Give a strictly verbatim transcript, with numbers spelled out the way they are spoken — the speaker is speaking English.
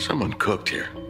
Someone cooked here.